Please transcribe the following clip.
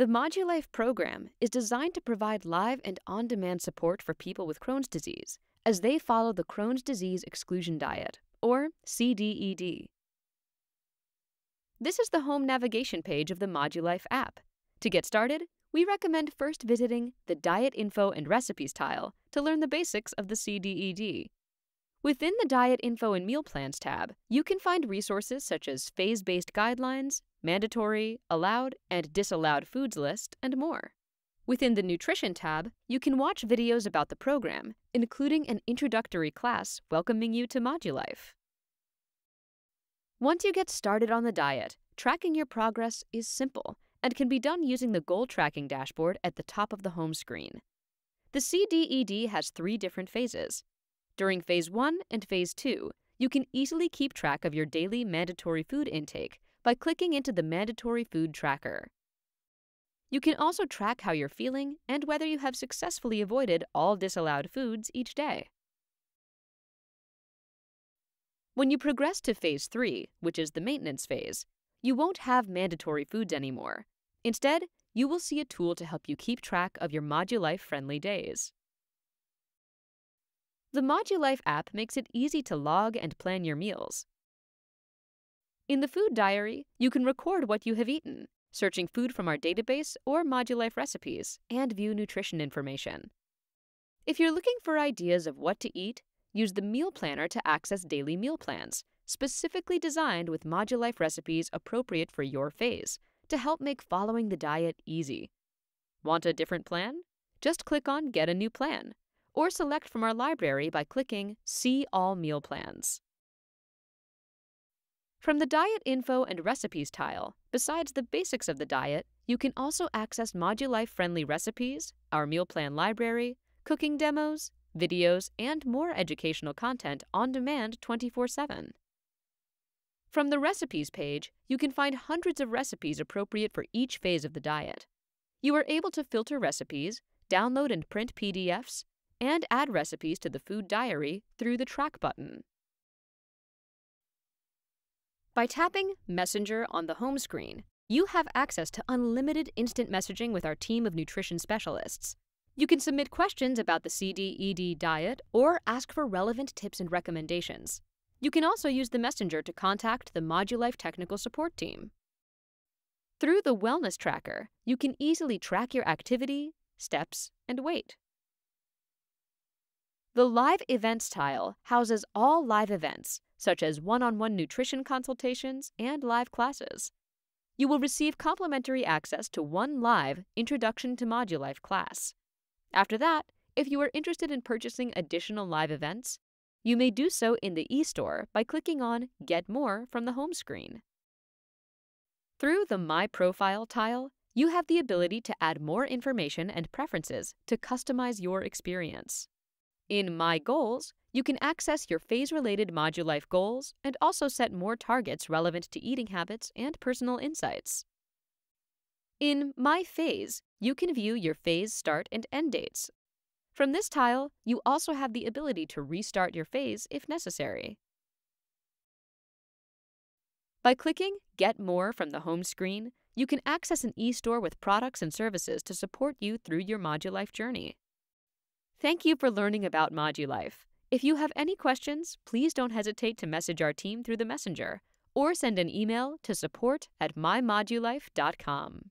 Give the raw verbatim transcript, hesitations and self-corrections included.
The ModuLife program is designed to provide live and on-demand support for people with Crohn's disease as they follow the Crohn's disease exclusion diet, or C D E D. This is the home navigation page of the ModuLife app. To get started, we recommend first visiting the Diet Info and Recipes tile to learn the basics of the C D E D. Within the Diet Info and Meal Plans tab, you can find resources such as phase-based guidelines, mandatory, allowed, and disallowed foods list, and more. Within the Nutrition tab, you can watch videos about the program, including an introductory class welcoming you to ModuLife. Once you get started on the diet, tracking your progress is simple and can be done using the goal tracking dashboard at the top of the home screen. The C D E D has three different phases. During Phase one and Phase two, you can easily keep track of your daily mandatory food intake by clicking into the Mandatory Food Tracker. You can also track how you're feeling and whether you have successfully avoided all disallowed foods each day. When you progress to Phase three, which is the maintenance phase, you won't have mandatory foods anymore. Instead, you will see a tool to help you keep track of your ModuLife-friendly days. The ModuLife app makes it easy to log and plan your meals. In the food diary, you can record what you have eaten, searching food from our database or ModuLife recipes, and view nutrition information. If you're looking for ideas of what to eat, use the meal planner to access daily meal plans, specifically designed with ModuLife recipes appropriate for your phase, to help make following the diet easy. Want a different plan? Just click on Get a New Plan, or select from our library by clicking See All Meal Plans. From the Diet Info and Recipes tile, besides the basics of the diet, you can also access ModuLife-friendly recipes, our meal plan library, cooking demos, videos, and more educational content on demand twenty-four seven. From the Recipes page, you can find hundreds of recipes appropriate for each phase of the diet. You are able to filter recipes, download and print P D Fs, and add recipes to the food diary through the Track button. By tapping Messenger on the home screen, you have access to unlimited instant messaging with our team of nutrition specialists. You can submit questions about the C D E D diet or ask for relevant tips and recommendations. You can also use the Messenger to contact the ModuLife technical support team. Through the Wellness Tracker, you can easily track your activity, steps, and weight. The Live Events tile houses all live events, such as one-on-one nutrition consultations and live classes. You will receive complimentary access to one live Introduction to ModuLife class. After that, if you are interested in purchasing additional live events, you may do so in the eStore by clicking on Get More from the home screen. Through the My Profile tile, you have the ability to add more information and preferences to customize your experience. In My Goals, you can access your phase-related ModuLife goals and also set more targets relevant to eating habits and personal insights. In My Phase, you can view your phase start and end dates. From this tile, you also have the ability to restart your phase if necessary. By clicking Get More from the home screen, you can access an eStore with products and services to support you through your ModuLife journey. Thank you for learning about ModuLife. If you have any questions, please don't hesitate to message our team through the Messenger or send an email to support at my modulife dot com.